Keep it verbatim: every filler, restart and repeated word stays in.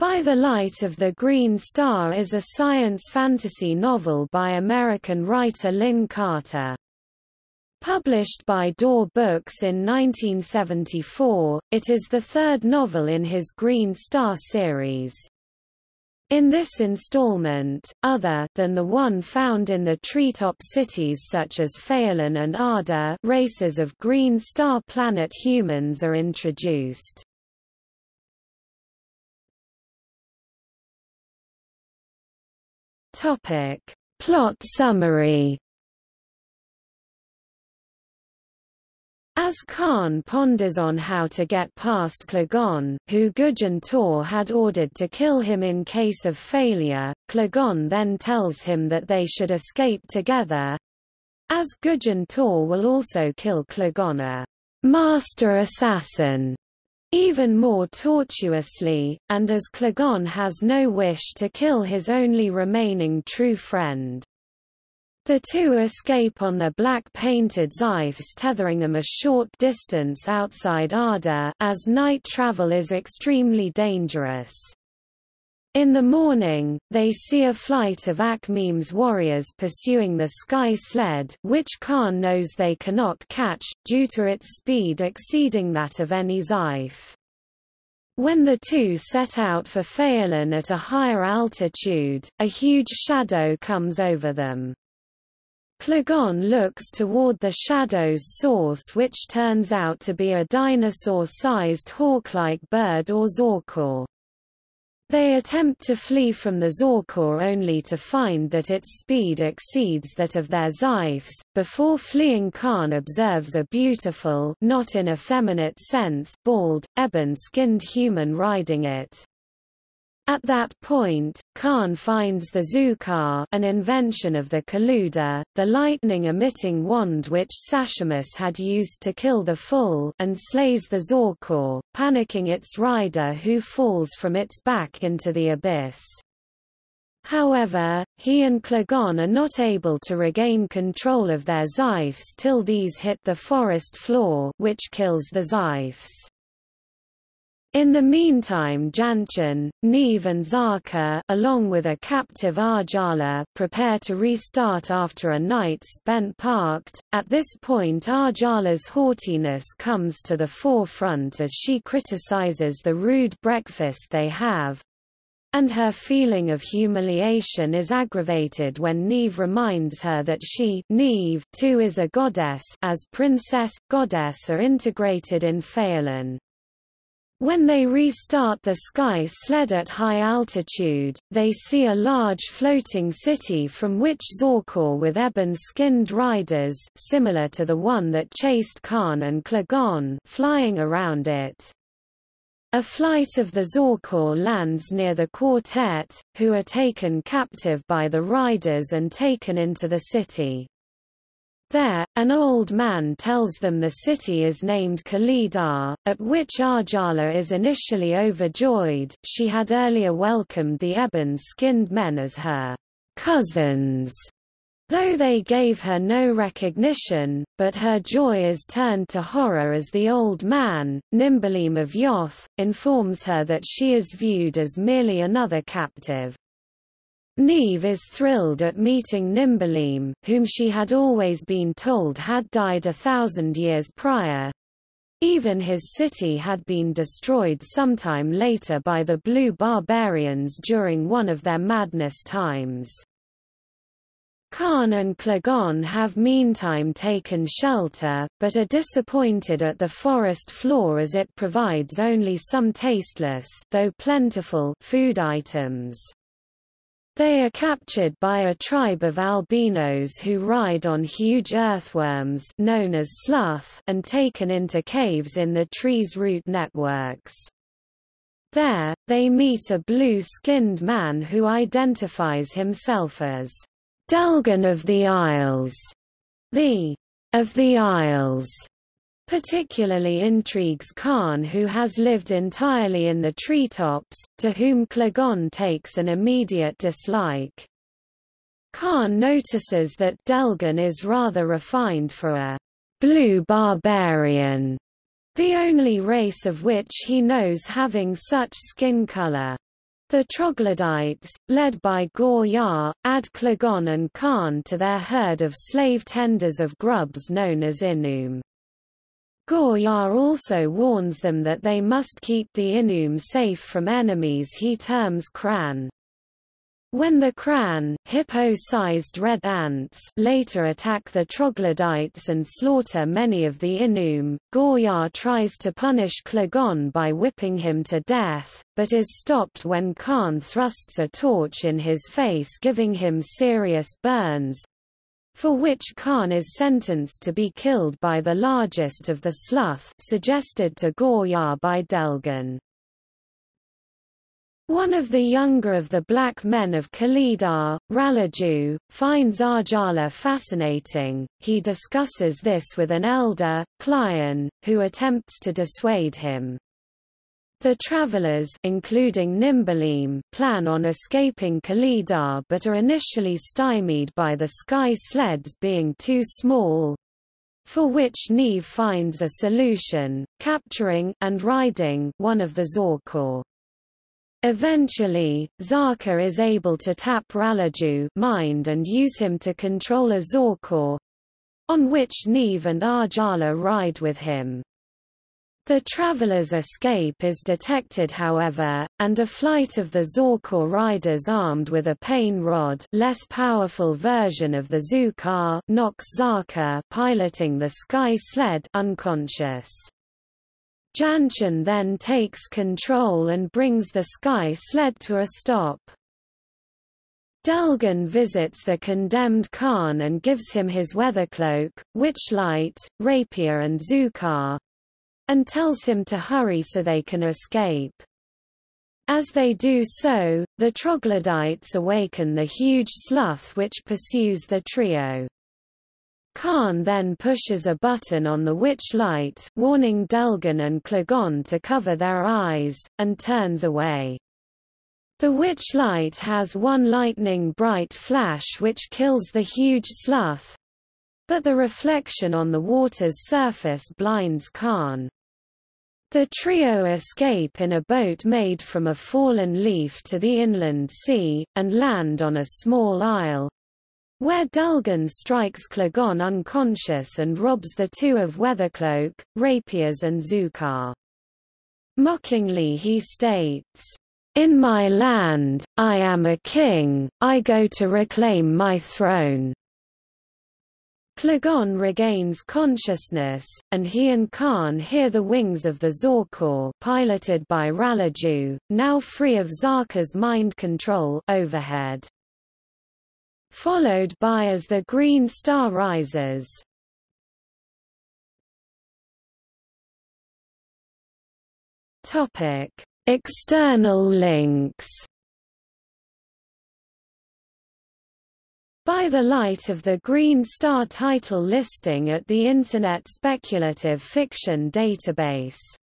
By the Light of the Green Star is a science fantasy novel by American writer Lin Carter. Published by D A W Books in nineteen seventy-four, it is the third novel in his Green Star series. In this installment, other than the one found in the treetop cities such as Phaolon and Arda, races of Green Star planet humans are introduced. Topic: Plot summary. As Karn ponders on how to get past Klagon, who Gugen-Thor had ordered to kill him in case of failure, Klagon then tells him that they should escape together, as Gugen-Thor will also kill Klagon, a master assassin, even more tortuously, and as Klagon has no wish to kill his only remaining true friend. The two escape on the black-painted Zyphs, tethering them a short distance outside Arda, as night travel is extremely dangerous. In the morning, they see a flight of Akmim's warriors pursuing the sky sled, which Karn knows they cannot catch, due to its speed exceeding that of any Zyph. When the two set out for Phaolon at a higher altitude, a huge shadow comes over them. Klagon looks toward the shadow's source, which turns out to be a dinosaur-sized hawk-like bird, or Zorkor. They attempt to flee from the Zorkor only to find that its speed exceeds that of their Zyphs. Before fleeing, Karn observes a beautiful, not in effeminate sense, bald, ebon-skinned human riding it. At that point, Karn finds the Zukar, an invention of the Kaluda, the lightning-emitting wand which Sarchimus had used to kill the Fool, and slays the Zorkor, panicking its rider, who falls from its back into the abyss. However, he and Klagon are not able to regain control of their Zyphs till these hit the forest floor, which kills the Zyphs. In the meantime, Janchun, Niamh and Zarqa, along with a captive Arjala, prepare to restart after a night spent parked. At this point, Arjala's haughtiness comes to the forefront as she criticizes the rude breakfast they have, and her feeling of humiliation is aggravated when Niamh reminds her that she, Niamh, too is a goddess, as princess, goddess are integrated in Phaolon. When they restart the sky sled at high altitude, they see a large floating city from which Zorkor with ebon-skinned riders, similar to the one that chased Karn and Klagon, flying around it. A flight of the Zorkor lands near the quartet, who are taken captive by the riders and taken into the city. There, an old man tells them the city is named Kalidar, at which Arjala is initially overjoyed. She had earlier welcomed the ebon-skinned men as her cousins, though they gave her no recognition, but her joy is turned to horror as the old man, Nimbalim of Yoth, informs her that she is viewed as merely another captive. Niamh is thrilled at meeting Nimbalim, whom she had always been told had died a thousand years prior. Even his city had been destroyed sometime later by the Blue Barbarians during one of their madness times. Karn and Klagon have meantime taken shelter, but are disappointed at the forest floor as it provides only some tasteless, though plentiful, food items. They are captured by a tribe of albinos who ride on huge earthworms known as sloth and taken into caves in the tree's root networks. There, they meet a blue-skinned man who identifies himself as Delgan of the Isles. The of the Isles particularly intrigues Karn, who has lived entirely in the treetops, to whom Klagon takes an immediate dislike. Karn notices that Delgan is rather refined for a blue barbarian, the only race of which he knows having such skin color. The troglodytes, led by Gor Yar, add Klagon and Karn to their herd of slave tenders of grubs known as Inum. Gor Yar also warns them that they must keep the Inum safe from enemies he terms Kran. When the Kran, hippo-sized red ants, later attack the troglodytes and slaughter many of the Inum, Gor Yar tries to punish Klagon by whipping him to death, but is stopped when Karn thrusts a torch in his face, giving him serious burns, for which Karn is sentenced to be killed by the largest of the sloth suggested to Gor Yar by Delgan. One of the younger of the black men of Kalidar, Ralaju, finds Arjala fascinating. He discusses this with an elder, Kligon, who attempts to dissuade him. The travelers, including Nimbalim, plan on escaping Kalidar but are initially stymied by the sky sleds being too small, for which Niamh finds a solution, capturing and riding one of the Zorkor. Eventually, Zarqa is able to tap Ralaju mind and use him to control a Zorkor, on which Niamh and Arjala ride with him. The travelers' escape is detected however, and a flight of the Zorkor riders armed with a pain rod, less powerful version of the Zukar, knocks Zarqa piloting the sky sled unconscious. Janchun then takes control and brings the sky sled to a stop. Delgan visits the condemned Karn and gives him his weathercloak, witchlight, rapier and Zukar, and tells him to hurry so they can escape. As they do so, the troglodytes awaken the huge sloth which pursues the trio. Karn then pushes a button on the witch light, warning Delgan and Klagon to cover their eyes, and turns away. The witch light has one lightning-bright flash which kills the huge sloth, but the reflection on the water's surface blinds Karn. The trio escape in a boat made from a fallen leaf to the inland sea, and land on a small isle, where Delgan strikes Klagon unconscious and robs the two of weathercloak, rapiers and Zukar. Mockingly he states, "In my land, I am a king, I go to reclaim my throne." Klagon regains consciousness, and he and Karn hear the wings of the Zorkor piloted by Ralaju, now free of Zarqa's mind control, overhead. Followed by As the Green Star Rises. Topic: External links. By the Light of the Green Star title listing at the Internet Speculative Fiction Database.